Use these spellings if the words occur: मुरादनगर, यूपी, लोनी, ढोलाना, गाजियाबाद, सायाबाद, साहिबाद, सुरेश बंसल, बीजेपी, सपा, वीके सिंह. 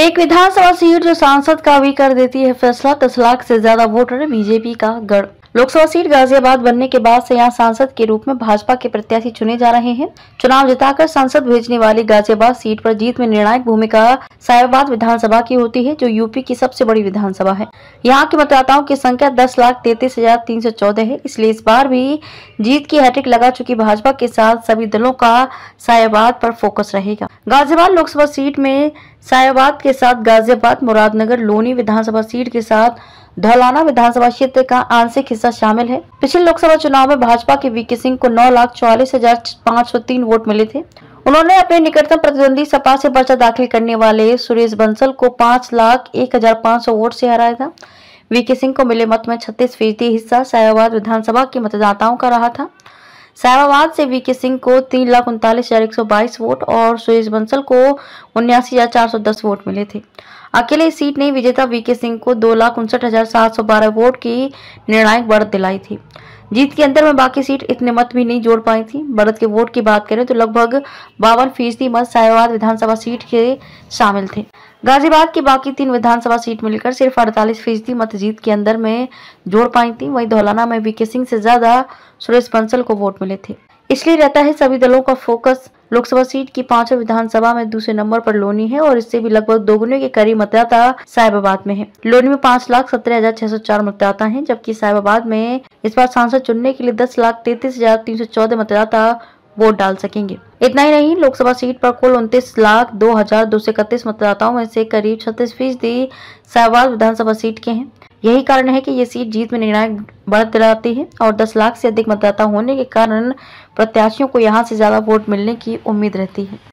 एक विधानसभा सीट जो सांसद का भी कर देती है फैसला। 10 लाख से ज्यादा वोटर बीजेपी का गढ़। लोकसभा सीट गाजियाबाद बनने के बाद से यहां सांसद के रूप में भाजपा के प्रत्याशी चुने जा रहे हैं। चुनाव जिताकर सांसद भेजने वाली गाजियाबाद सीट पर जीत में निर्णायक भूमिका सायाबाद विधानसभा की होती है, जो यूपी की सबसे बड़ी विधानसभा है। यहां के मतदाताओं की संख्या 10,33,314 है, इसलिए इस बार भी जीत की हैट्रिक लगा चुकी भाजपा के साथ सभी दलों का सायाबाद पर फोकस रहेगा। गाजियाबाद लोकसभा सीट में सायाबाद के साथ गाजियाबाद, मुरादनगर, लोनी विधानसभा सीट के साथ ढोलाना विधानसभा क्षेत्र का आंशिक हिस्सा शामिल है। पिछले लोकसभा चुनाव में भाजपा के वीके सिंह को 9,44,503 वोट मिले थे। उन्होंने अपने निकटतम प्रतिद्वंदी सपा से पर्चा दाखिल करने वाले सुरेश बंसल को 5,01,500 वोट से हराया था। वीके सिंह को मिले मत में 36% हिस्सा सायाबाद विधानसभा के मतदाताओं का रहा था। सायाबाद से वीके सिंह को 3,39,122 वोट और सुरेश बंसल को 79,410 वोट मिले थे। अकेले इस सीट ने विजेता वीके सिंह को 2,59,712 वोट की निर्णायक बढ़त दिलाई थी। जीत के अंतर में बाकी सीट इतने मत भी नहीं जोड़ पाई थी। बढ़त के वोट की बात करें तो लगभग 52% मत सायाबाद विधानसभा सीट के शामिल थे। गाजियाबाद की बाकी 3 विधानसभा सीट मिलकर सिर्फ 48% मत जीत के अंदर में जोड़ पाई थी। वहीं ढोलाना में वीके सिंह से ज्यादा सुरेश बंसल को वोट मिले थे। इसलिए रहता है सभी दलों का फोकस। लोकसभा सीट की 5वीं विधानसभा में दूसरे नंबर पर लोनी है और इससे भी लगभग दोगुने के करीब मतदाता साहिबाद में है। लोनी में 5,17,604 मतदाता हैं, जबकि साहिबाद में इस बार सांसद चुनने के लिए 10,33,314 मतदाता वोट डाल सकेंगे। इतना ही नहीं, लोकसभा सीट पर कुल 29,02,231 मतदाताओं में से करीब 36% साहिबाद विधानसभा सीट के हैं। यही कारण है कि ये सीट जीत में निर्णायक बढ़त दिलाती है और 10 लाख से अधिक मतदाता होने के कारण प्रत्याशियों को यहां से ज्यादा वोट मिलने की उम्मीद रहती है।